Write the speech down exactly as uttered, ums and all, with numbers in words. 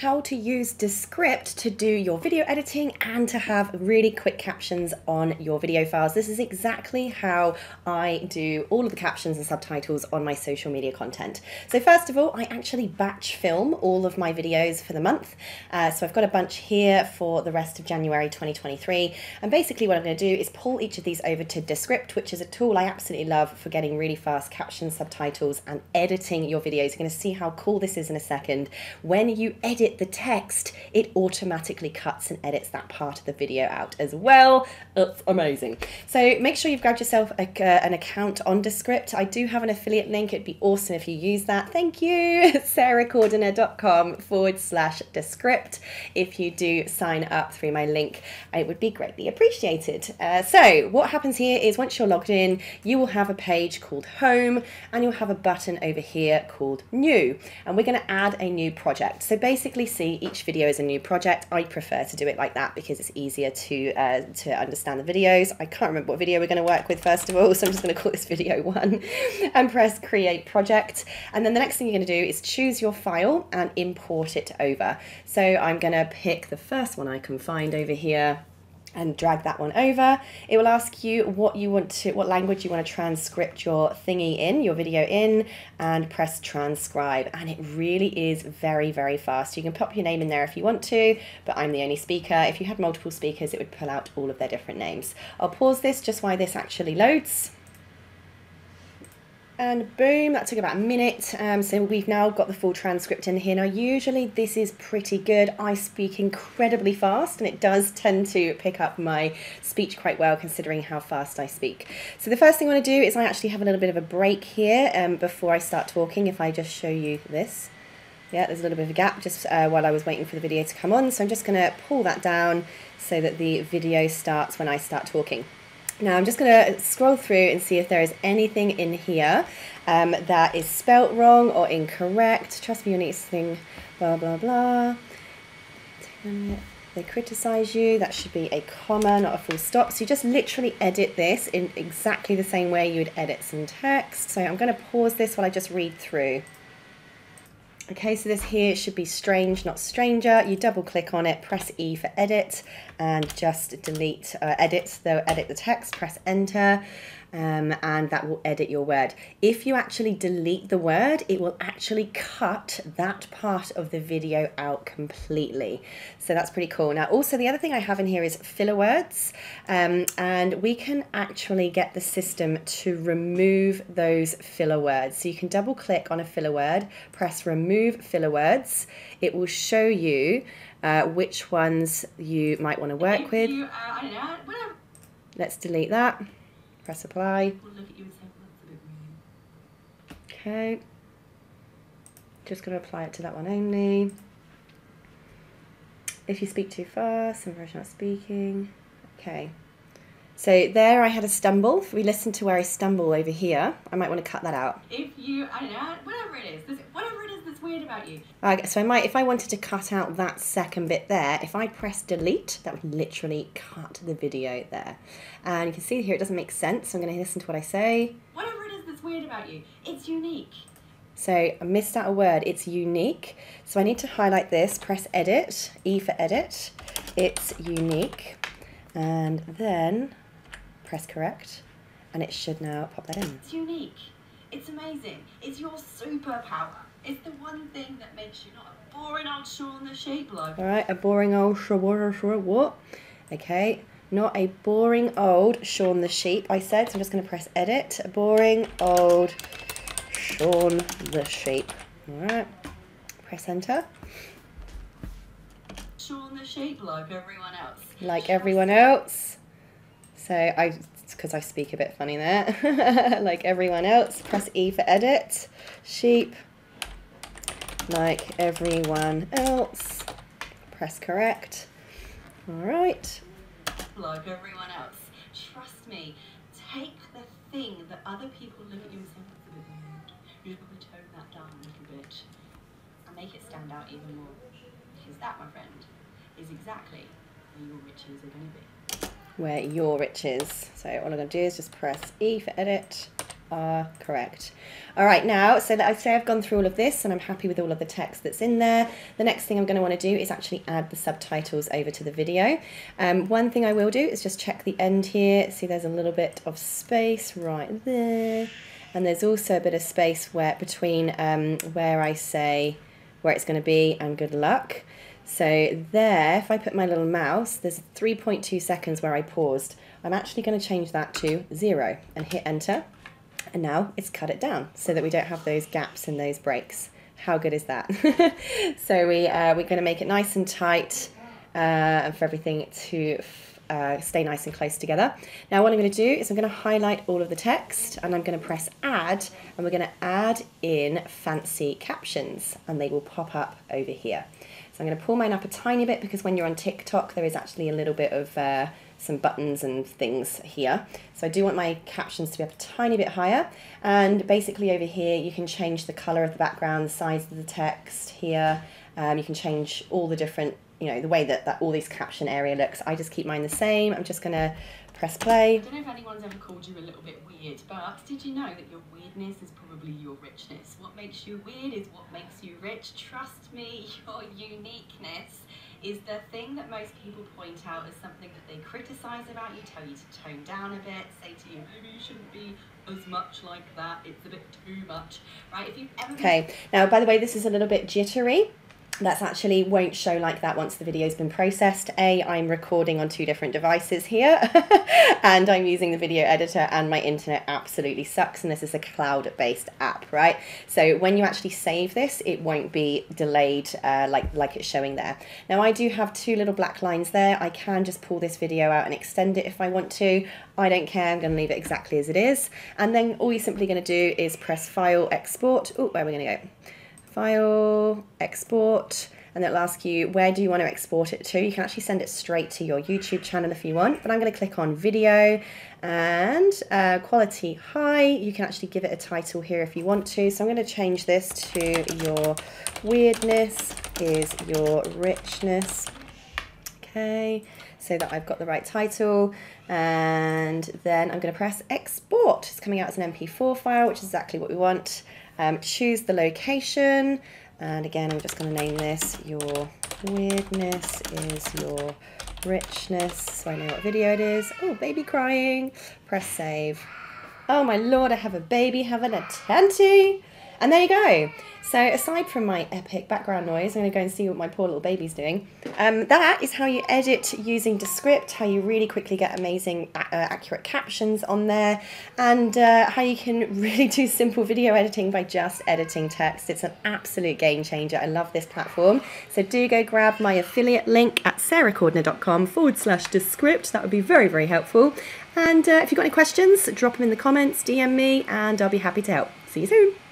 how to use Descript to do your video editing and to have really quick captions on your video files. This is exactly how I do all of the captions and subtitles on my social media content. So first of all, I actually batch film all of my videos for the month. Uh, so I've got a bunch here for the rest of January twenty twenty-three. And basically what I'm going to do is pull each of these over to Descript, which is a tool I absolutely love for getting really fast captions, subtitles, and editing your videos. You're going to see how cool this is in a second. When you edit the text, it automatically cuts and edits that part of the video out as well. It's amazing. So make sure you've grabbed yourself a, uh, an account on Descript. I do have an affiliate link. It'd be awesome if you use that. Thank you. sarah cordiner dot com forward slash Descript. If you do sign up through my link, it would be greatly appreciated. Uh, so what happens here is once you're logged in, you will have a page called Home, and you'll have a button over here called New. And we're going to add a new project. So basically, see each video as a new project. I prefer to do it like that because it's easier to uh, to understand the videos. I can't remember what video we're going to work with first of all, so I'm just going to call this video one and press create project. And then the next thing you're going to do is choose your file and import it over. So I'm going to pick the first one I can find over here and drag that one over. It will ask you what you want to, what language you want to transcript your thingy in, your video in, and press transcribe. And it really is very, very fast. You can pop your name in there if you want to, but I'm the only speaker. If you had multiple speakers, it would pull out all of their different names. I'll pause this just while this actually loads. And boom, that took about a minute. Um, so we've now got the full transcript in here. Now, usually this is pretty good. I speak incredibly fast, and it does tend to pick up my speech quite well, considering how fast I speak. So the first thing I want to do is I actually have a little bit of a break here um, before I start talking. If I just show you this. Yeah, there's a little bit of a gap just uh, while I was waiting for the video to come on. So I'm just going to pull that down so that the video starts when I start talking. Now I'm just going to scroll through and see if there is anything in here um, that is spelt wrong or incorrect. Trust me, you'll need this thing, blah, blah, blah. They criticise you. That should be a comma, not a full stop. So you just literally edit this in exactly the same way you would edit some text. So I'm going to pause this while I just read through. Okay, so this here should be strange, not stranger. You double click on it, press E for edit, and just delete, uh, edit, though, edit the text, press enter, um, and that will edit your word. If you actually delete the word, it will actually cut that part of the video out completely. So that's pretty cool. Now, also, the other thing I have in here is filler words, um, and we can actually get the system to remove those filler words. So you can double click on a filler word, press remove filler words. It will show you uh, which ones you might want to work okay, with. You, uh, I don't know, whatever. Let's delete that. Press apply. We'll look at you and say, that's a bit rude. Okay. Just going to apply it to that one only. If you speak too fast, some version of speaking. Okay. So there I had a stumble. If we listen to where I stumble over here, I might want to cut that out. If you, I don't know, whatever it is, this, whatever it is that's weird about you. Uh, so I might, if I wanted to cut out that second bit there, if I press delete, that would literally cut the video there. And you can see here it doesn't make sense, so I'm going to listen to what I say. Whatever it is that's weird about you, it's unique. So I missed out a word, it's unique. So I need to highlight this, press edit, E for edit, it's unique. And then press correct, and it should now pop that in. It's unique. It's amazing. It's your superpower. It's the one thing that makes you not a boring old Shaun the Sheep bloke. All right, a boring old Shaun what? Okay, not a boring old Shaun the Sheep, I said, so I'm just going to press edit. A boring old Shaun the Sheep. All right, press enter. Shaun the Sheep like everyone else. Like everyone else. So I, it's because I speak a bit funny there. Like everyone else, press E for edit. Sheep, like everyone else, press correct. All right. Like everyone else, trust me. Take the thing that other people look at you and say that's a bit weird. You should probably tone that down a little bit and make it stand out even more. Because that, my friend, is exactly where your riches are going to be. Where your riches. So all I'm going to do is just press E for edit, are correct. All right, now, so that I say I've gone through all of this and I'm happy with all of the text that's in there. The next thing I'm going to want to do is actually add the subtitles over to the video. Um, one thing I will do is just check the end here. See, there's a little bit of space right there. And there's also a bit of space where between um, where I say where it's going to be and good luck. So there, if I put my little mouse, there's three point two seconds where I paused. I'm actually going to change that to zero and hit enter. And now it's cut it down so that we don't have those gaps and those breaks. How good is that? So we, uh, we're going to make it nice and tight uh, and for everything to uh, stay nice and close together. Now what I'm going to do is I'm going to highlight all of the text and I'm going to press add, and we're going to add in fancy captions and they will pop up over here. So I'm going to pull mine up a tiny bit because when you're on TikTok there is actually a little bit of uh, some buttons and things here. So I do want my captions to be up a tiny bit higher, and basically over here you can change the colour of the background, the size of the text here, um, you can change all the different, you know, the way that, that all these caption area looks. I just keep mine the same. I'm just going to press play. I don't know if anyone's ever called you a little bit weird, but did you know that your weirdness is probably your richness? What makes you weird is what makes you rich. Trust me, your uniqueness is the thing that most people point out as something that they criticise about you, tell you to tone down a bit, say to you, maybe you shouldn't be as much like that, it's a bit too much, right? If you've ever okay, now by the way, this is a little bit jittery. That's actually won't show like that once the video's been processed. A, I'm recording on two different devices here and I'm using the video editor and my internet absolutely sucks, and this is a cloud-based app, right? So when you actually save this, it won't be delayed uh, like, like it's showing there. Now I do have two little black lines there. I can just pull this video out and extend it if I want to. I don't care, I'm going to leave it exactly as it is. And then all you're simply going to do is press File, Export. Oh, where are we going to go? File, export, and it'll ask you where do you want to export it to. You can actually send it straight to your YouTube channel if you want, but I'm going to click on video and uh, quality high. You can actually give it a title here if you want to. So I'm going to change this to your weirdness is your richness. Okay, so that I've got the right title, and then I'm going to press export. It's coming out as an M P four file, which is exactly what we want. Um, choose the location, and again I'm just going to name this your weirdness is your richness, so I know what video it is. Oh, baby crying. Press save. Oh my lord, I have a baby having a tanty. And there you go. So aside from my epic background noise, I'm going to go and see what my poor little baby's doing. Um, that is how you edit using Descript, how you really quickly get amazing uh, accurate captions on there, and uh, how you can really do simple video editing by just editing text. It's an absolute game changer. I love this platform. So do go grab my affiliate link at sarahcordiner.com forward slash Descript. That would be very, very helpful. And uh, if you've got any questions, drop them in the comments, D M me, and I'll be happy to help. See you soon.